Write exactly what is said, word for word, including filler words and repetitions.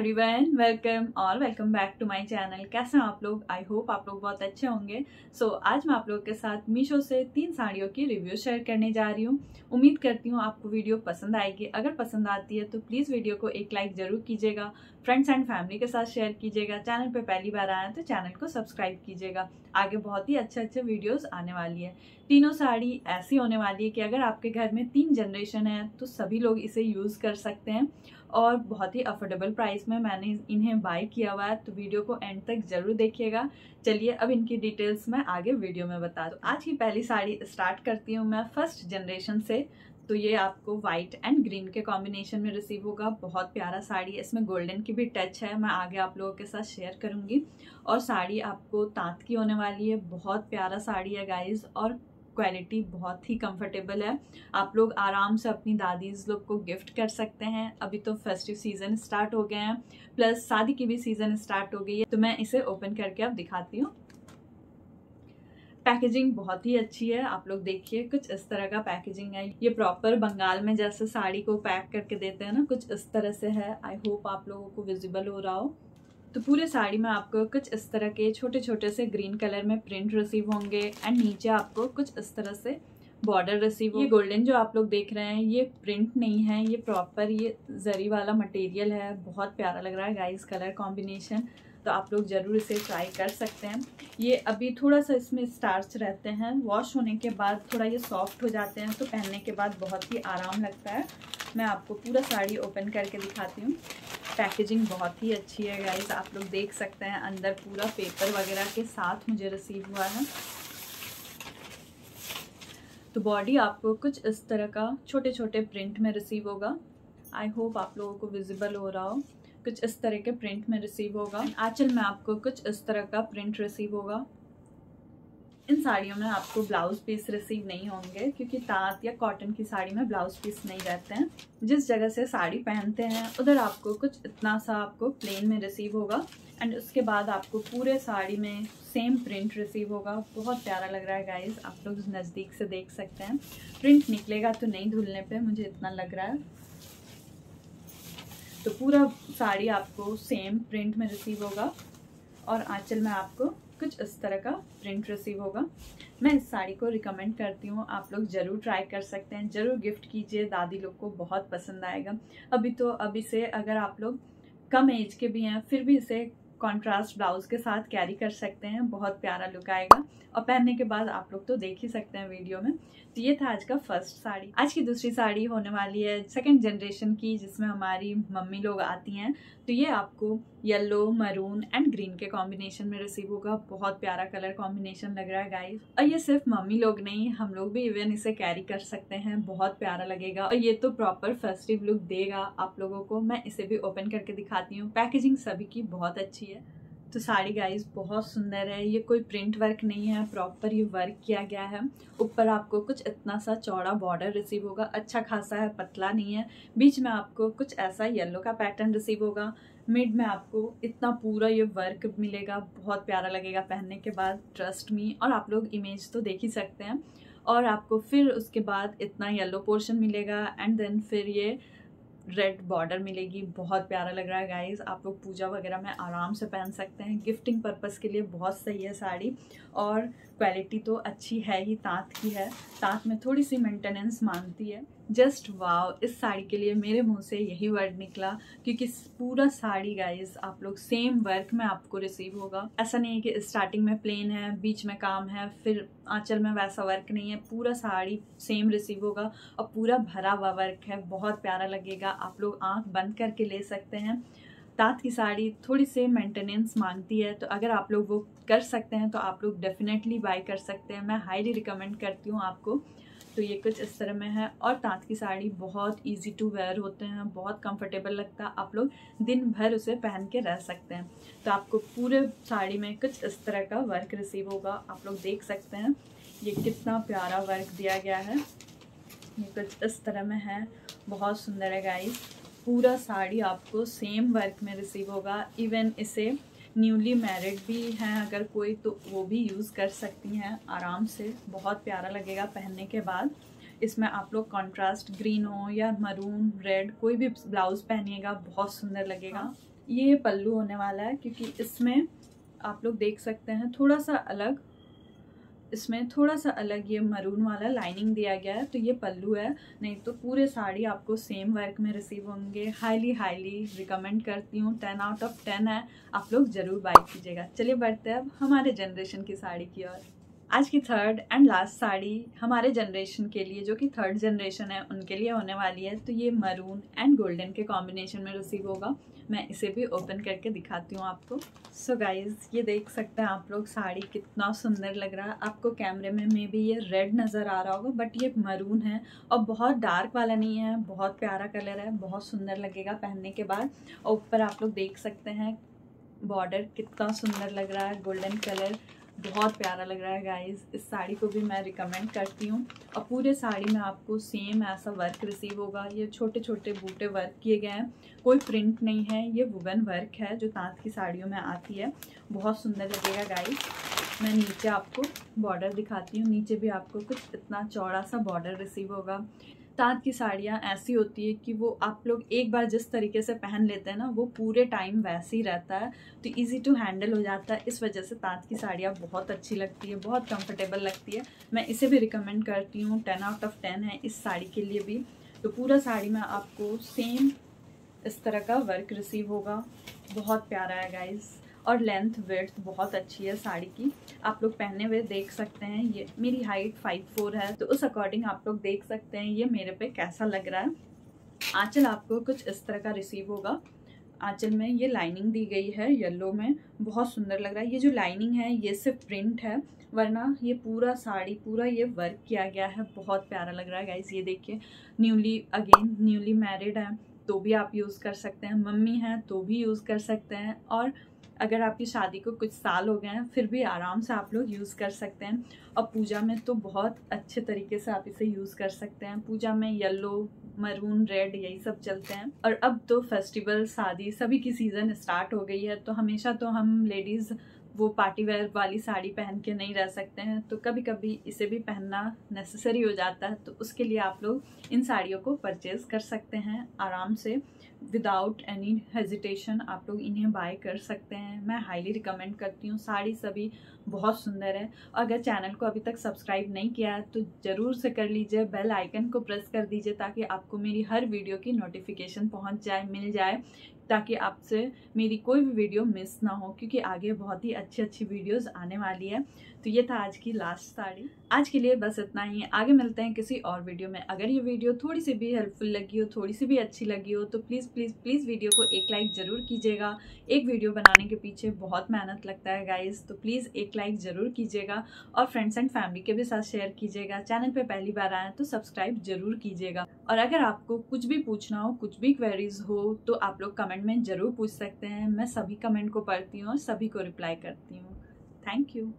Everyone, welcome और welcome back to my channel. कैसे हैं आप लोग? आई होप आप लोग बहुत अच्छे होंगे। सो so, आज मैं आप लोग के साथ मीशो से तीन साड़ियों की रिव्यू शेयर करने जा रही हूँ। उम्मीद करती हूँ आपको वीडियो पसंद आएगी। अगर पसंद आती है तो प्लीज़ वीडियो को एक लाइक ज़रूर कीजिएगा, फ्रेंड्स एंड फैमिली के साथ शेयर कीजिएगा। चैनल पर पहली बार आए तो चैनल को सब्सक्राइब कीजिएगा। आगे बहुत ही अच्छे अच्छे वीडियोज़ आने वाली है। तीनों साड़ी ऐसी होने वाली है कि अगर आपके घर में तीन जनरेशन है तो सभी लोग इसे यूज़ कर सकते हैं और बहुत ही अफोर्डेबल प्राइस में मैंने इन्हें बाय किया हुआ है। तो वीडियो को एंड तक ज़रूर देखिएगा। चलिए अब इनकी डिटेल्स मैं आगे वीडियो में बता दूँ। आज की पहली साड़ी स्टार्ट करती हूँ मैं फर्स्ट जनरेशन से। तो ये आपको वाइट एंड ग्रीन के कॉम्बिनेशन में रिसीव होगा। बहुत प्यारा साड़ी है, इसमें गोल्डन की भी टच है। मैं आगे आप लोगों के साथ शेयर करूँगी। और साड़ी आपको तांत की होने वाली है। बहुत प्यारा साड़ी है गाइज, और क्वालिटी बहुत ही कंफर्टेबल है। आप लोग आराम से अपनी दादीज लोग को गिफ्ट कर सकते हैं। अभी तो फेस्टिव सीजन स्टार्ट हो गए हैं, प्लस शादी की भी सीजन स्टार्ट हो गई है। तो मैं इसे ओपन करके अब दिखाती हूँ। पैकेजिंग बहुत ही अच्छी है, आप लोग देखिए कुछ इस तरह का पैकेजिंग है। ये प्रॉपर बंगाल में जैसे साड़ी को पैक करके देते हैं ना, कुछ इस तरह से है। आई होप आप लोगों को विजिबल हो रहा हो। तो पूरे साड़ी में आपको कुछ इस तरह के छोटे छोटे से ग्रीन कलर में प्रिंट रिसीव होंगे एंड नीचे आपको कुछ इस तरह से बॉर्डर रिसीव होगी। ये गोल्डन जो आप लोग देख रहे हैं ये प्रिंट नहीं है, ये प्रॉपर ये जरी वाला मटेरियल है। बहुत प्यारा लग रहा है गाइस कलर कॉम्बिनेशन, तो आप लोग ज़रूर इसे ट्राई कर सकते हैं। ये अभी थोड़ा सा इसमें स्टार्च रहते हैं, वॉश होने के बाद थोड़ा ये सॉफ्ट हो जाते हैं, तो पहनने के बाद बहुत ही आराम लगता है। मैं आपको पूरा साड़ी ओपन करके दिखाती हूँ। पैकेजिंग बहुत ही अच्छी है गाइस, आप लोग देख सकते हैं। अंदर पूरा पेपर वगैरह के साथ मुझे रिसीव हुआ है। तो बॉडी आपको कुछ इस तरह का छोटे छोटे प्रिंट में रिसीव होगा। आई होप आप लोगों को विजिबल हो रहा हो। कुछ इस तरह के प्रिंट में रिसीव होगा। आंचल में आपको कुछ इस तरह का प्रिंट रिसीव होगा। इन साड़ियों में आपको ब्लाउज पीस रिसीव नहीं होंगे, क्योंकि तांत या कॉटन की साड़ी में ब्लाउज पीस नहीं रहते हैं। जिस जगह से साड़ी पहनते हैं उधर आपको कुछ इतना सा आपको प्लेन में रिसीव होगा एंड उसके बाद आपको पूरे साड़ी में सेम प्रिंट रिसीव होगा। बहुत प्यारा लग रहा है गाइज, आप लोग नज़दीक से देख सकते हैं। प्रिंट निकलेगा तो नहीं धुलने पर, मुझे इतना लग रहा है। तो पूरा साड़ी आपको सेम प्रिंट में रिसीव होगा और आंचल में आपको कुछ इस तरह का प्रिंट रिसीव होगा। मैं इस साड़ी को रिकमेंड करती हूँ, आप लोग ज़रूर ट्राई कर सकते हैं। ज़रूर गिफ्ट कीजिए, दादी लोग को बहुत पसंद आएगा। अभी तो अभी से अगर आप लोग कम एज के भी हैं फिर भी इसे कॉन्ट्रास्ट ब्लाउज के साथ कैरी कर सकते हैं। बहुत प्यारा लुक आएगा और पहनने के बाद आप लोग तो देख ही सकते हैं वीडियो में। तो ये था आज का फर्स्ट साड़ी। आज की दूसरी साड़ी होने वाली है सेकंड जनरेशन की, जिसमें हमारी मम्मी लोग आती हैं। तो ये आपको येलो, मरून एंड ग्रीन के कॉम्बिनेशन में रिसीव होगा। बहुत प्यारा कलर कॉम्बिनेशन लग रहा है गाइस, और ये सिर्फ मम्मी लोग नहीं, हम लोग भी इवन इसे कैरी कर सकते हैं। बहुत प्यारा लगेगा और ये तो प्रॉपर फेस्टिव लुक देगा आप लोगों को। मैं इसे भी ओपन करके दिखाती हूँ। पैकेजिंग सभी की बहुत अच्छी है। तो साड़ी गाइस बहुत सुंदर है। ये कोई प्रिंट वर्क नहीं है, प्रॉपर ये वर्क किया गया है। ऊपर आपको कुछ इतना सा चौड़ा बॉर्डर रिसीव होगा, अच्छा खासा है, पतला नहीं है। बीच में आपको कुछ ऐसा येलो का पैटर्न रिसीव होगा। मिड में आपको इतना पूरा ये वर्क मिलेगा। बहुत प्यारा लगेगा पहनने के बाद, ट्रस्ट मी। और आप लोग इमेज तो देख ही सकते हैं। और आपको फिर उसके बाद इतना येलो पोर्शन मिलेगा एंड देन फिर ये रेड बॉर्डर मिलेगी। बहुत प्यारा लग रहा है गाइस, आप लोग पूजा वगैरह में आराम से पहन सकते हैं। गिफ्टिंग पर्पस के लिए बहुत सही है साड़ी, और क्वालिटी तो अच्छी है ही, तांत की है। तांत में थोड़ी सी मेंटेनेंस मांगती है। जस्ट वाव, इस साड़ी के लिए मेरे मुंह से यही वर्ड निकला, क्योंकि पूरा साड़ी गाइस आप लोग सेम वर्क में आपको रिसीव होगा। ऐसा नहीं है कि स्टार्टिंग में प्लेन है, बीच में काम है, फिर आंचल में वैसा वर्क नहीं है। पूरा साड़ी सेम रिसीव होगा और पूरा भरा हुआ वर्क है। बहुत प्यारा लगेगा, आप लोग आँख बंद करके ले सकते हैं। तांत की साड़ी थोड़ी सी मेंटेनेंस मांगती है, तो अगर आप लोग वो कर सकते हैं तो आप लोग डेफिनेटली बाय कर सकते हैं। मैं हाईली रिकमेंड करती हूँ आपको। तो ये कुछ इस तरह में है, और तांत की साड़ी बहुत इजी टू वेयर होते हैं, बहुत कंफर्टेबल लगता है। आप लोग दिन भर उसे पहन के रह सकते हैं। तो आपको पूरे साड़ी में कुछ इस तरह का वर्क रिसीव होगा। आप लोग देख सकते हैं ये कितना प्यारा वर्क दिया गया है। ये कुछ इस तरह में है, बहुत सुंदर है गाइस। पूरा साड़ी आपको सेम वर्क में रिसीव होगा। इवन इसे न्यूली मैरिड भी हैं अगर कोई, तो वो भी यूज़ कर सकती हैं आराम से। बहुत प्यारा लगेगा पहनने के बाद। इसमें आप लोग कॉन्ट्रास्ट ग्रीन हो या मरून, रेड, कोई भी ब्लाउज़ पहनिएगा बहुत सुंदर लगेगा। ये पल्लू होने वाला है, क्योंकि इसमें आप लोग देख सकते हैं थोड़ा सा अलग, इसमें थोड़ा सा अलग ये मरून वाला लाइनिंग दिया गया है, तो ये पल्लू है। नहीं तो पूरे साड़ी आपको सेम वर्क में रिसीव होंगे। हाईली हाईली रिकमेंड करती हूँ, टेन आउट ऑफ टेन है, आप लोग ज़रूर बाय कीजिएगा। चलिए बढ़ते हैं अब हमारे जनरेशन की साड़ी की ओर। आज की थर्ड एंड लास्ट साड़ी हमारे जनरेशन के लिए, जो कि थर्ड जनरेशन है उनके लिए होने वाली है, तो ये मरून एंड गोल्डन के कॉम्बिनेशन में रिसीव होगा। मैं इसे भी ओपन करके दिखाती हूँ आपको। सो so गाइज़, ये देख सकते हैं आप लोग साड़ी कितना सुंदर लग रहा है। आपको कैमरे में मे भी ये रेड नज़र आ रहा होगा, बट ये मरून है और बहुत डार्क वाला नहीं है, बहुत प्यारा कलर है, बहुत सुंदर लगेगा पहनने के बाद। और ऊपर आप लोग देख सकते हैं बॉर्डर कितना सुंदर लग रहा है, गोल्डन कलर बहुत प्यारा लग रहा है। गाइस, इस साड़ी को भी मैं रिकमेंड करती हूँ। और पूरे साड़ी में आपको सेम ऐसा वर्क रिसीव होगा। ये छोटे छोटे बूटे वर्क किए गए हैं, कोई प्रिंट नहीं है, ये वुवन वर्क है जो तांत की साड़ियों में आती है। बहुत सुंदर लगेगा गाइस। मैं नीचे आपको बॉर्डर दिखाती हूँ। नीचे भी आपको कुछ इतना चौड़ा सा बॉर्डर रिसीव होगा। तांत की साड़ियाँ ऐसी होती है कि वो आप लोग एक बार जिस तरीके से पहन लेते हैं ना, वो पूरे टाइम वैसे ही रहता है, तो इजी टू हैंडल हो जाता है। इस वजह से तांत की साड़ियाँ बहुत अच्छी लगती है, बहुत कंफर्टेबल लगती है। मैं इसे भी रिकमेंड करती हूँ, टेन आउट ऑफ टेन है इस साड़ी के लिए भी। तो पूरा साड़ी में आपको सेम इस तरह का वर्क रिसीव होगा, बहुत प्यारा है गाइज़। और लेंथ विड्थ बहुत अच्छी है साड़ी की। आप लोग पहने हुए देख सकते हैं। ये मेरी हाइट फाइव फोर है, तो उस अकॉर्डिंग आप लोग देख सकते हैं ये मेरे पे कैसा लग रहा है। आंचल आपको कुछ इस तरह का रिसीव होगा। आंचल में ये लाइनिंग दी गई है येलो में, बहुत सुंदर लग रहा है। ये जो लाइनिंग है ये सिर्फ प्रिंट है, वरना ये पूरा साड़ी पूरा ये वर्क किया गया है, बहुत प्यारा लग रहा है गाइज़। ये देखिए, न्यूली अगेन न्यूली मैरिड है तो भी आप यूज़ कर सकते हैं, मम्मी हैं तो भी यूज़ कर सकते हैं, और अगर आपकी शादी को कुछ साल हो गए हैं फिर भी आराम से आप लोग यूज़ कर सकते हैं। और पूजा में तो बहुत अच्छे तरीके से आप इसे यूज़ कर सकते हैं। पूजा में येलो, मरून, रेड यही सब चलते हैं। और अब तो फेस्टिवल, शादी सभी की सीज़न स्टार्ट हो गई है, तो हमेशा तो हम लेडीज़ वो पार्टी वेयर वाली साड़ी पहन के नहीं रह सकते हैं, तो कभी कभी इसे भी पहनना नेसेसरी हो जाता है। तो उसके लिए आप लोग इन साड़ियों को परचेज़ कर सकते हैं आराम से, विदाउट एनी हेजिटेशन आप लोग इन्हें बाय कर सकते हैं। मैं हाईली रिकमेंड करती हूँ। साड़ी सभी बहुत सुंदर है। अगर चैनल को अभी तक सब्सक्राइब नहीं किया है तो ज़रूर से कर लीजिए, बेल आइकन को प्रेस कर दीजिए ताकि आपको मेरी हर वीडियो की नोटिफिकेशन पहुँच जाए, मिल जाए, ताकि आपसे मेरी कोई भी वीडियो मिस ना हो, क्योंकि आगे बहुत ही अच्छी अच्छी वीडियोस आने वाली है। तो ये था आज की लास्ट साड़ी। आज के लिए बस इतना ही। आगे मिलते हैं किसी और वीडियो में। अगर ये वीडियो थोड़ी सी भी हेल्पफुल लगी हो, थोड़ी सी भी अच्छी लगी हो, तो प्लीज़ प्लीज़ प्लीज़ वीडियो को एक लाइक ज़रूर कीजिएगा। एक वीडियो बनाने के पीछे बहुत मेहनत लगता है गाइज़, तो प्लीज़ एक लाइक ज़रूर कीजिएगा और फ्रेंड्स एंड फैमिली के भी साथ शेयर कीजिएगा। चैनल पर पहली बार आए तो सब्सक्राइब ज़रूर कीजिएगा। और अगर आपको कुछ भी पूछना हो, कुछ भी क्वेरीज हो, तो आप लोग कमेंट में ज़रूर पूछ सकते हैं। मैं सभी कमेंट को पढ़ती हूँ और सभी को रिप्लाई करती हूँ। Thank you.